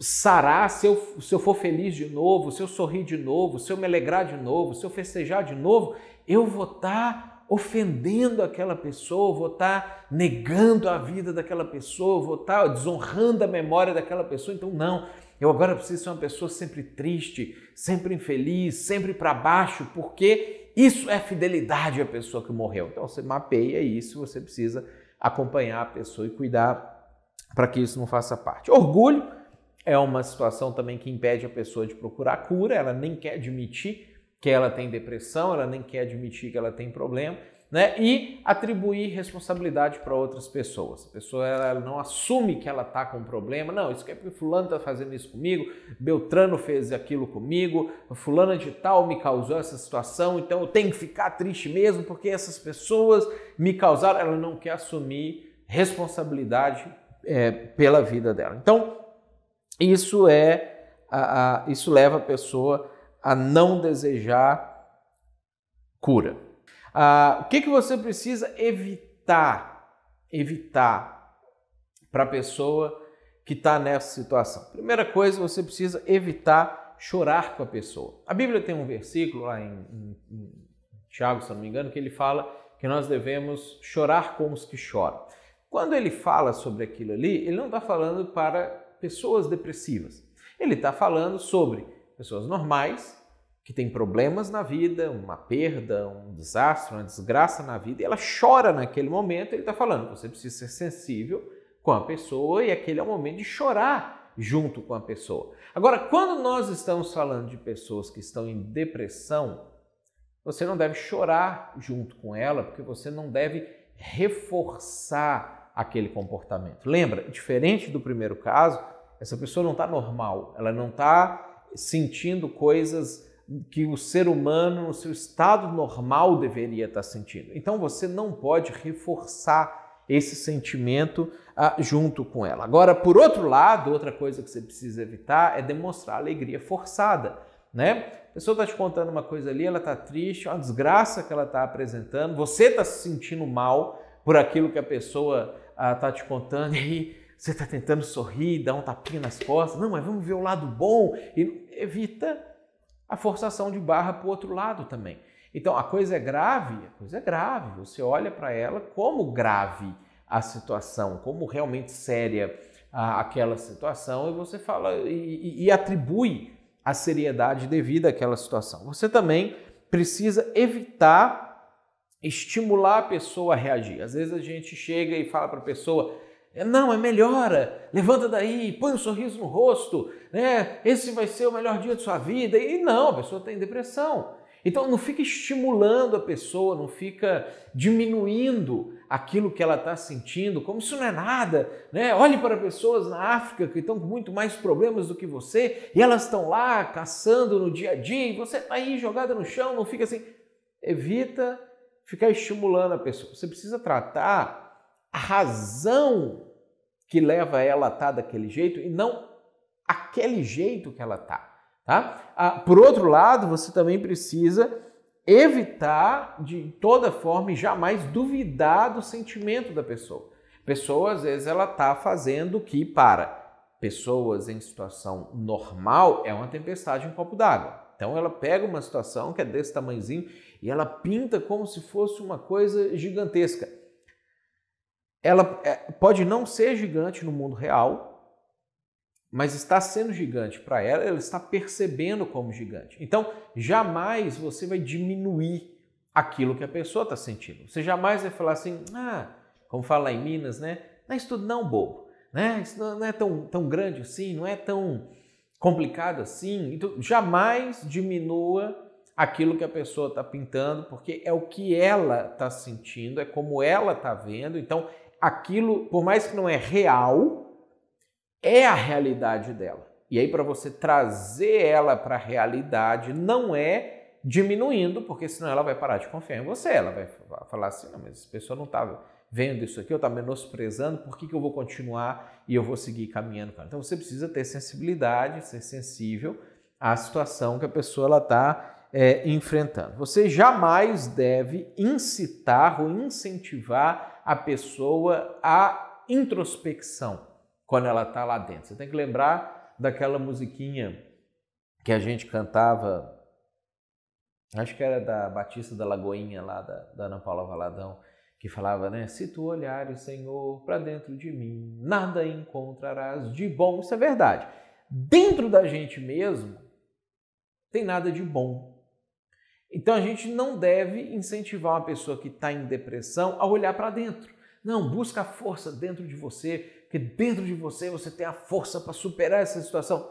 sarar, se eu, se eu for feliz de novo, se eu sorrir de novo, se eu me alegrar de novo, se eu festejar de novo, eu vou estar... ofendendo aquela pessoa, vou estar negando a vida daquela pessoa, vou estar desonrando a memória daquela pessoa. Então, não, eu agora preciso ser uma pessoa sempre triste, sempre infeliz, sempre para baixo, porque isso é fidelidade à pessoa que morreu. Então, você mapeia isso, você precisa acompanhar a pessoa e cuidar para que isso não faça parte. Orgulho é uma situação também que impede a pessoa de procurar cura, ela nem quer admitir que ela tem depressão, ela nem quer admitir que ela tem problema, né? E atribuir responsabilidade para outras pessoas. A pessoa ela não assume que ela está com problema, não, isso é porque fulano está fazendo isso comigo, Beltrano fez aquilo comigo, fulana de tal me causou essa situação, então eu tenho que ficar triste mesmo porque essas pessoas me causaram. Ela não quer assumir responsabilidade é, pela vida dela. Então, isso, é, a, a, isso leva a pessoa... a não desejar cura. Ah, o que, que você precisa evitar, evitar para a pessoa que está nessa situação? Primeira coisa, você precisa evitar chorar com a pessoa. A Bíblia tem um versículo lá em, em, em Tiago, se não me engano, que ele fala que nós devemos chorar com os que choram. Quando ele fala sobre aquilo ali, ele não está falando para pessoas depressivas. Ele está falando sobre pessoas normais, que têm problemas na vida, uma perda, um desastre, uma desgraça na vida, e ela chora naquele momento. Ele está falando, você precisa ser sensível com a pessoa e aquele é o momento de chorar junto com a pessoa. Agora, quando nós estamos falando de pessoas que estão em depressão, você não deve chorar junto com ela, porque você não deve reforçar aquele comportamento. Lembra, diferente do primeiro caso, essa pessoa não está normal, ela não está... sentindo coisas que o ser humano, no seu estado normal, deveria estar sentindo. Então, você não pode reforçar esse sentimento ah, junto com ela. Agora, por outro lado, outra coisa que você precisa evitar é demonstrar alegria forçada, né? A pessoa está te contando uma coisa ali, ela está triste, é uma desgraça que ela está apresentando, você está se sentindo mal por aquilo que a pessoa está ah, te contando e... você está tentando sorrir, dar um tapinha nas costas. Não, mas vamos ver o lado bom. E evita a forçação de barra para o outro lado também. Então, a coisa é grave? A coisa é grave. Você olha para ela como grave a situação, como realmente séria a, aquela situação, e você fala e, e atribui a seriedade devida àquela situação. Você também precisa evitar estimular a pessoa a reagir. Às vezes a gente chega e fala para a pessoa... Não, é melhora, levanta daí, põe um sorriso no rosto, né? Esse vai ser o melhor dia de sua vida. E não, a pessoa tem depressão. Então não fica estimulando a pessoa, não fica diminuindo aquilo que ela está sentindo, como se não é nada, né? Olhe para pessoas na África que estão com muito mais problemas do que você e elas estão lá caçando no dia a dia e você está aí jogada no chão, não fica assim. Evita ficar estimulando a pessoa. Você precisa tratar a razão que leva ela a estar daquele jeito e não aquele jeito que ela está, tá? Ah, por outro lado, você também precisa evitar de toda forma e jamais duvidar do sentimento da pessoa. Pessoa, às vezes, ela está fazendo o que para pessoas em situação normal é uma tempestade em um copo d'água. Então, ela pega uma situação que é desse tamanhozinho e ela pinta como se fosse uma coisa gigantesca. Ela pode não ser gigante no mundo real, mas está sendo gigante para ela, ela está percebendo como gigante. Então, jamais você vai diminuir aquilo que a pessoa está sentindo. Você jamais vai falar assim, ah, como fala lá em Minas, né? Não é isso tudo não, bobo. Né? Isso não é tão, tão grande assim, não é tão complicado assim. Então, jamais diminua aquilo que a pessoa está pintando, porque é o que ela está sentindo, é como ela está vendo. Então, aquilo, por mais que não é real, é a realidade dela. E aí, para você trazer ela para a realidade, não é diminuindo, porque senão ela vai parar de confiar em você. Ela vai falar assim, não, mas essa pessoa não está vendo isso aqui, eu estou menosprezando, por que que eu vou continuar e eu vou seguir caminhando com ela? Então, você precisa ter sensibilidade, ser sensível à situação que a pessoa está É, enfrentando. Você jamais deve incitar ou incentivar a pessoa à introspecção quando ela está lá dentro. Você tem que lembrar daquela musiquinha que a gente cantava, acho que era da Batista da Lagoinha, lá da, da Ana Paula Valadão, que falava, né? Se tu olhares, Senhor, para dentro de mim, nada encontrarás de bom. Isso é verdade. Dentro da gente mesmo, tem nada de bom. Então, a gente não deve incentivar uma pessoa que está em depressão a olhar para dentro. Não, busca a força dentro de você, porque dentro de você você tem a força para superar essa situação.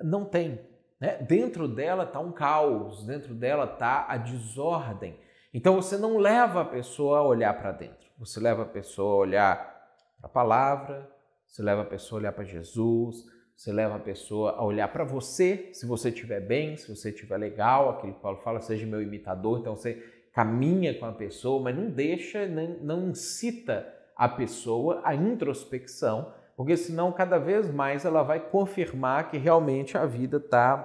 Não tem, né? Dentro dela está um caos, dentro dela está a desordem. Então, você não leva a pessoa a olhar para dentro. Você leva a pessoa a olhar para a palavra, você leva a pessoa a olhar para Jesus, você leva a pessoa a olhar para você, se você estiver bem, se você estiver legal, aquele que Paulo fala, seja meu imitador. Então, você caminha com a pessoa, mas não deixa, não, não incita a pessoa à introspecção, porque senão cada vez mais ela vai confirmar que realmente a vida está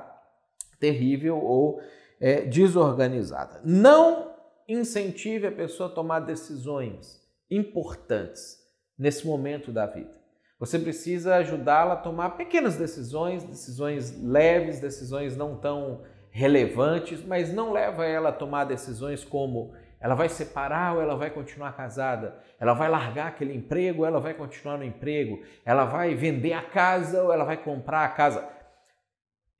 terrível ou é, desorganizada. Não incentive a pessoa a tomar decisões importantes nesse momento da vida. Você precisa ajudá-la a tomar pequenas decisões, decisões leves, decisões não tão relevantes, mas não leva ela a tomar decisões como ela vai separar ou ela vai continuar casada, ela vai largar aquele emprego ou ela vai continuar no emprego, ela vai vender a casa ou ela vai comprar a casa.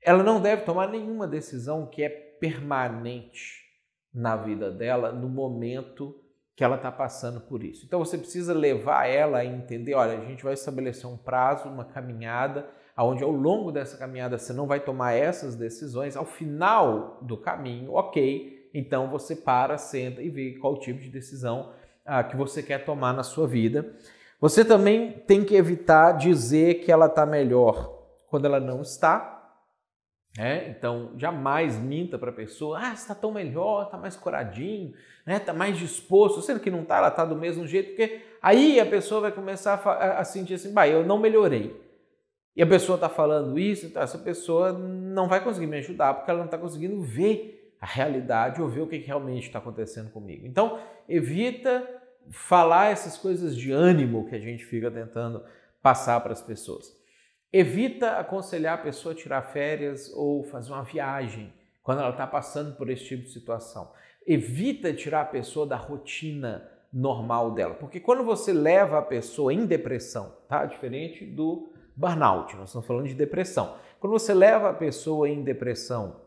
Ela não deve tomar nenhuma decisão que é permanente na vida dela no momento que ela está passando por isso. Então, você precisa levar ela a entender, olha, a gente vai estabelecer um prazo, uma caminhada, onde ao longo dessa caminhada você não vai tomar essas decisões, ao final do caminho, ok, então você para, senta e vê qual tipo de decisão ah, que você quer tomar na sua vida. Você também tem que evitar dizer que ela está melhor quando ela não está, né? Então, jamais minta para a pessoa, ah, você está tão melhor, está mais coradinho, está, né, mais disposto, sendo que não está, ela está do mesmo jeito, porque aí a pessoa vai começar a, a sentir assim, bah, eu não melhorei. E a pessoa está falando isso, então essa pessoa não vai conseguir me ajudar, porque ela não está conseguindo ver a realidade ou ver o que realmente está acontecendo comigo. Então, evita falar essas coisas de ânimo que a gente fica tentando passar para as pessoas. Evita aconselhar a pessoa a tirar férias ou fazer uma viagem quando ela está passando por esse tipo de situação. Evita tirar a pessoa da rotina normal dela, porque quando você leva a pessoa em depressão, tá? Diferente do burnout, nós estamos falando de depressão. Quando você leva a pessoa em depressão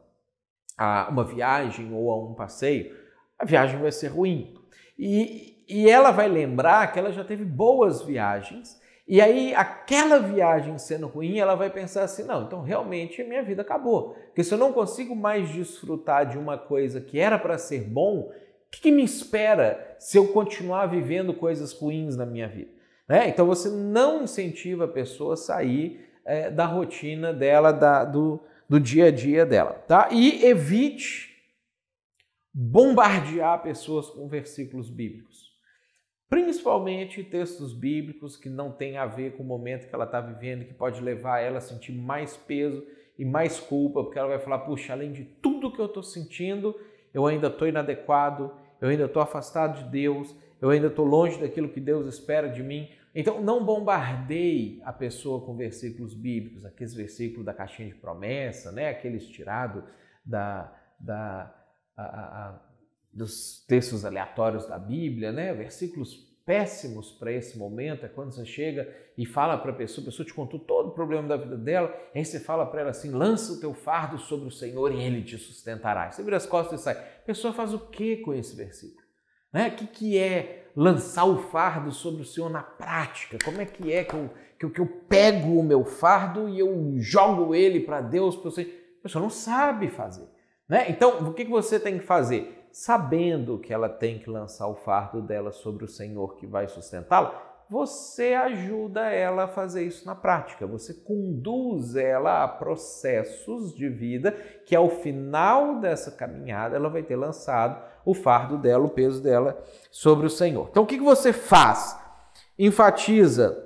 a uma viagem ou a um passeio, a viagem vai ser ruim. E, e ela vai lembrar que ela já teve boas viagens, e aí aquela viagem sendo ruim, ela vai pensar assim, não, então realmente a minha vida acabou. Porque se eu não consigo mais desfrutar de uma coisa que era para ser bom, o que, que me espera se eu continuar vivendo coisas ruins na minha vida? Né? Então, você não incentiva a pessoa a sair é, da rotina dela, da, do, do dia a dia dela. Tá? E evite bombardear pessoas com versículos bíblicos. Principalmente textos bíblicos que não têm a ver com o momento que ela está vivendo, que pode levar ela a sentir mais peso e mais culpa, porque ela vai falar, puxa, além de tudo que eu estou sentindo, eu ainda estou inadequado, eu ainda estou afastado de Deus, eu ainda estou longe daquilo que Deus espera de mim. Então, não bombardeie a pessoa com versículos bíblicos, aqueles versículos da caixinha de promessa, né? Aqueles tirados da, da, a, a, dos textos aleatórios da Bíblia, né? Versículos péssimos para esse momento. É quando você chega e fala para a pessoa, a pessoa te contou todo o problema da vida dela, aí você fala para ela assim, lança o teu fardo sobre o Senhor e Ele te sustentará. Você vira as costas e sai. A pessoa faz o que com esse versículo? Né? O que, que é lançar o fardo sobre o Senhor na prática? Como é que é que eu, que eu, que eu pego o meu fardo e eu jogo ele para Deus? Pra você? A pessoa não sabe fazer. Né? Então, o que, que você tem que fazer? Sabendo que ela tem que lançar o fardo dela sobre o Senhor que vai sustentá-la, você ajuda ela a fazer isso na prática. Você conduz ela a processos de vida que, ao final dessa caminhada, ela vai ter lançado o fardo dela, o peso dela sobre o Senhor. Então, o que você faz? Enfatiza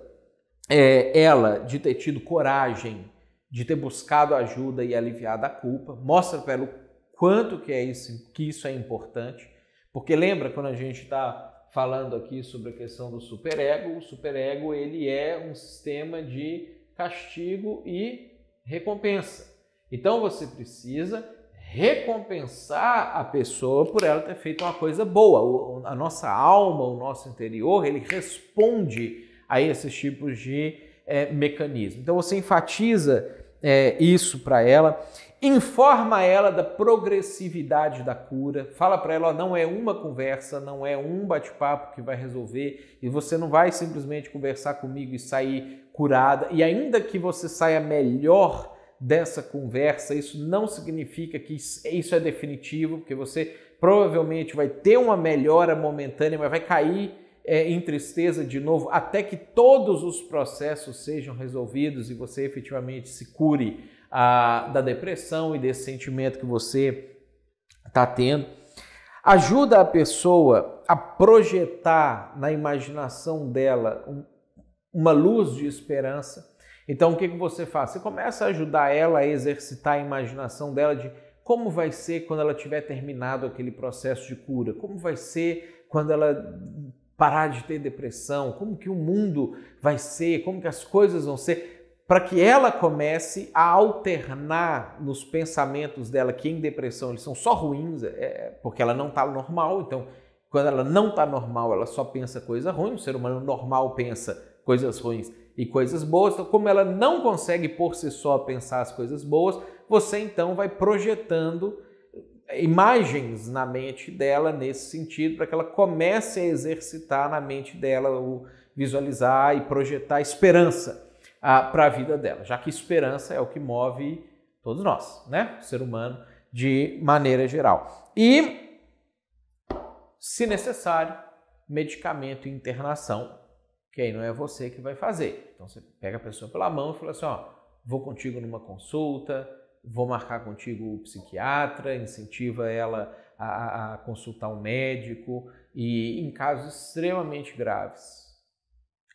é, ela de ter tido coragem, de ter buscado ajuda e aliviado a culpa. Mostra para ela quanto que é isso, que isso é importante, porque lembra quando a gente está falando aqui sobre a questão do superego, o superego ele é um sistema de castigo e recompensa. Então você precisa recompensar a pessoa por ela ter feito uma coisa boa. A nossa alma, o nosso interior, ele responde a esses tipos de é, mecanismos. Então você enfatiza é, isso para ela. Informa ela da progressividade da cura, fala para ela, ó, não é uma conversa, não é um bate-papo que vai resolver e você não vai simplesmente conversar comigo e sair curada. E ainda que você saia melhor dessa conversa, isso não significa que isso é definitivo, porque você provavelmente vai ter uma melhora momentânea, mas vai cair é, em tristeza de novo até que todos os processos sejam resolvidos e você efetivamente se cure A, da depressão e desse sentimento que você está tendo. Ajuda a pessoa a projetar na imaginação dela um, uma luz de esperança. Então, o que, que você faz? Você começa a ajudar ela a exercitar a imaginação dela de como vai ser quando ela tiver terminado aquele processo de cura, como vai ser quando ela parar de ter depressão, como que o mundo vai ser, como que as coisas vão ser, para que ela comece a alternar nos pensamentos dela, que em depressão eles são só ruins, é, porque ela não está normal. Então, quando ela não está normal, ela só pensa coisa ruim. O ser humano normal pensa coisas ruins e coisas boas. Então, como ela não consegue por si só pensar as coisas boas, você então vai projetando imagens na mente dela nesse sentido, para que ela comece a exercitar na mente dela, o visualizar e projetar esperança para a vida dela, já que esperança é o que move todos nós, né? O ser humano de maneira geral. E, se necessário, medicamento e internação, que aí não é você que vai fazer. Então, você pega a pessoa pela mão e fala assim, ó, vou contigo numa consulta, vou marcar contigo o psiquiatra, incentiva ela a, a consultar um médico e, em casos extremamente graves,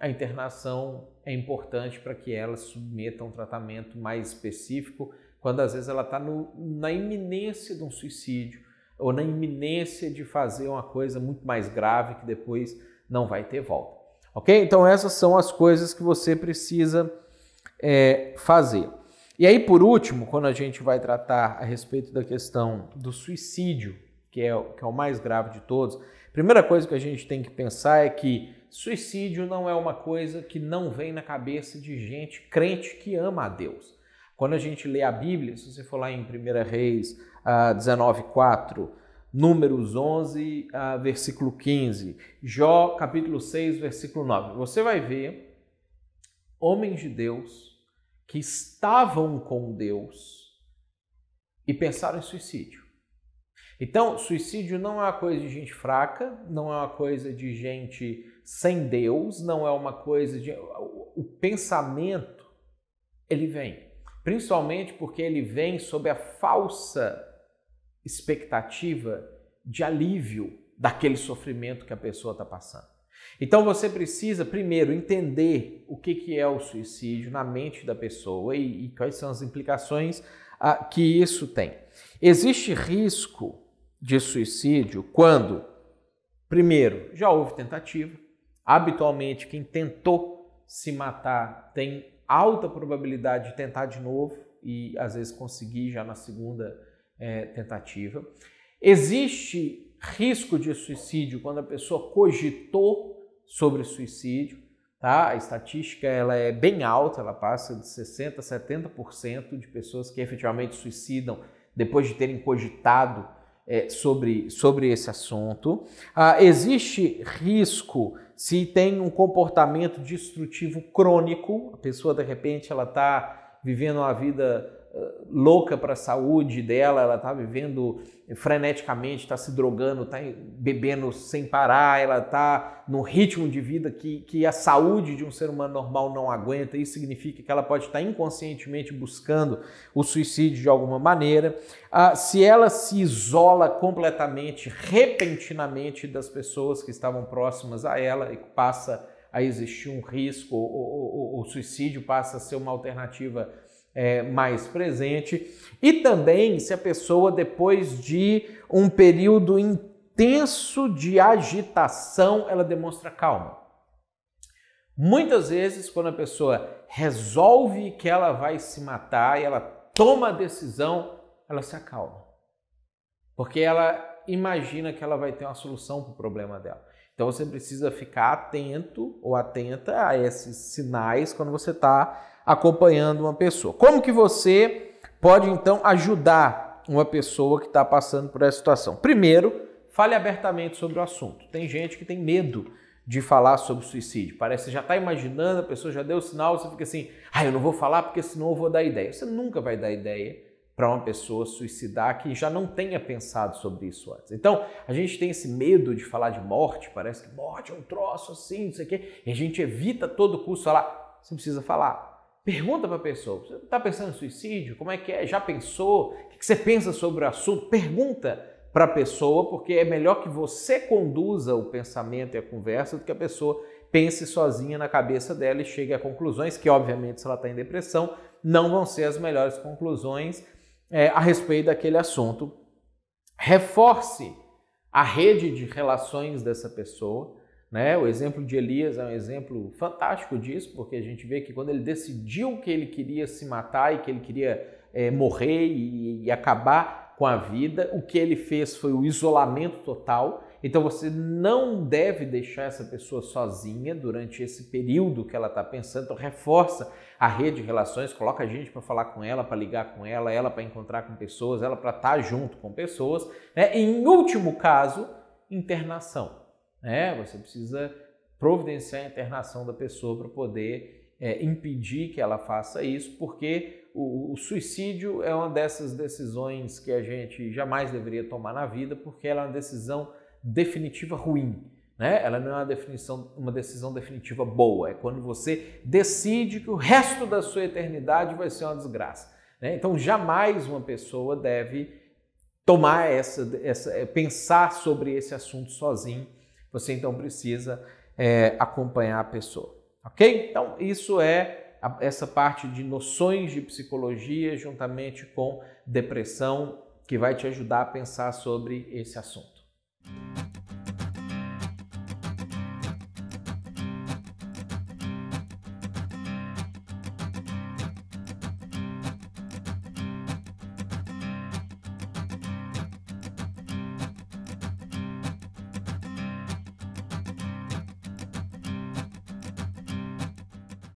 a internação é importante para que ela submeta a um tratamento mais específico, quando às vezes ela está na iminência de um suicídio ou na iminência de fazer uma coisa muito mais grave que depois não vai ter volta. Ok? Então essas são as coisas que você precisa é, fazer. E aí, por último, quando a gente vai tratar a respeito da questão do suicídio, que é, que é o mais grave de todos, a primeira coisa que a gente tem que pensar é que suicídio não é uma coisa que não vem na cabeça de gente crente que ama a Deus. Quando a gente lê a Bíblia, se você for lá em primeira Reis dezenove, quatro, Números onze, versículo quinze, Jó, capítulo seis, versículo nove, você vai ver homens de Deus que estavam com Deus e pensaram em suicídio. Então, suicídio não é uma coisa de gente fraca, não é uma coisa de gente sem Deus, não é uma coisa de... O pensamento, ele vem. Principalmente porque ele vem sob a falsa expectativa de alívio daquele sofrimento que a pessoa está passando. Então você precisa, primeiro, entender o que, que é o suicídio na mente da pessoa e, e quais são as implicações ah, que isso tem. Existe risco de suicídio quando, primeiro, já houve tentativa. Habitualmente, quem tentou se matar tem alta probabilidade de tentar de novo e, às vezes, conseguir já na segunda é, tentativa. Existe risco de suicídio quando a pessoa cogitou sobre suicídio, tá? A estatística ela é bem alta, ela passa de sessenta por cento a setenta por cento de pessoas que efetivamente suicidam depois de terem cogitado é, sobre, sobre esse assunto. Ah, existe risco se tem um comportamento destrutivo crônico, a pessoa de repente ela está vivendo uma vida uh, louca para a saúde dela, ela está vivendo freneticamente, está se drogando, está bebendo sem parar, ela está num ritmo de vida que, que a saúde de um ser humano normal não aguenta, isso significa que ela pode estar inconscientemente buscando o suicídio de alguma maneira. Uh, se ela se isola completamente, repentinamente das pessoas que estavam próximas a ela e passa a existir um risco, ou, ou, ou, o suicídio passa a ser uma alternativa é, mais presente. E também se a pessoa, depois de um período intenso de agitação, ela demonstra calma. Muitas vezes, quando a pessoa resolve que ela vai se matar e ela toma a decisão, ela se acalma, porque ela imagina que ela vai ter uma solução para o problema dela. Então você precisa ficar atento ou atenta a esses sinais quando você está acompanhando uma pessoa. Como que você pode, então, ajudar uma pessoa que está passando por essa situação? Primeiro, fale abertamente sobre o assunto. Tem gente que tem medo de falar sobre suicídio. Parece que você já está imaginando, a pessoa já deu o sinal, você fica assim, ah, eu não vou falar porque senão eu vou dar ideia. Você nunca vai dar ideia para uma pessoa suicidar que já não tenha pensado sobre isso antes. Então, a gente tem esse medo de falar de morte, parece que morte é um troço assim, não sei o quê, e a gente evita a todo custo falar. Você precisa falar. Pergunta para a pessoa, você está pensando em suicídio? Como é que é? Já pensou? O que você pensa sobre o assunto? Pergunta para a pessoa, porque é melhor que você conduza o pensamento e a conversa do que a pessoa pense sozinha na cabeça dela e chegue a conclusões que, obviamente, se ela está em depressão, não vão ser as melhores conclusões É, a respeito daquele assunto. Reforce a rede de relações dessa pessoa, né? O exemplo de Elias é um exemplo fantástico disso, porque a gente vê que quando ele decidiu que ele queria se matar e que ele queria é, morrer e, e acabar com a vida, o que ele fez foi o isolamento total. Então você não deve deixar essa pessoa sozinha durante esse período que ela está pensando. Então reforça a rede de relações, coloca a gente para falar com ela, para ligar com ela, ela para encontrar com pessoas, ela para estar junto com pessoas, né? E, em último caso, internação, né? Você precisa providenciar a internação da pessoa para poder é, impedir que ela faça isso, porque o, o suicídio é uma dessas decisões que a gente jamais deveria tomar na vida, porque ela é uma decisão definitiva ruim, né? Ela não é uma, definição, uma decisão definitiva boa, é quando você decide que o resto da sua eternidade vai ser uma desgraça, né? Então jamais uma pessoa deve tomar essa, essa, pensar sobre esse assunto sozinho, você então precisa é, acompanhar a pessoa, ok? Então isso é a, essa parte de noções de psicologia juntamente com depressão que vai te ajudar a pensar sobre esse assunto.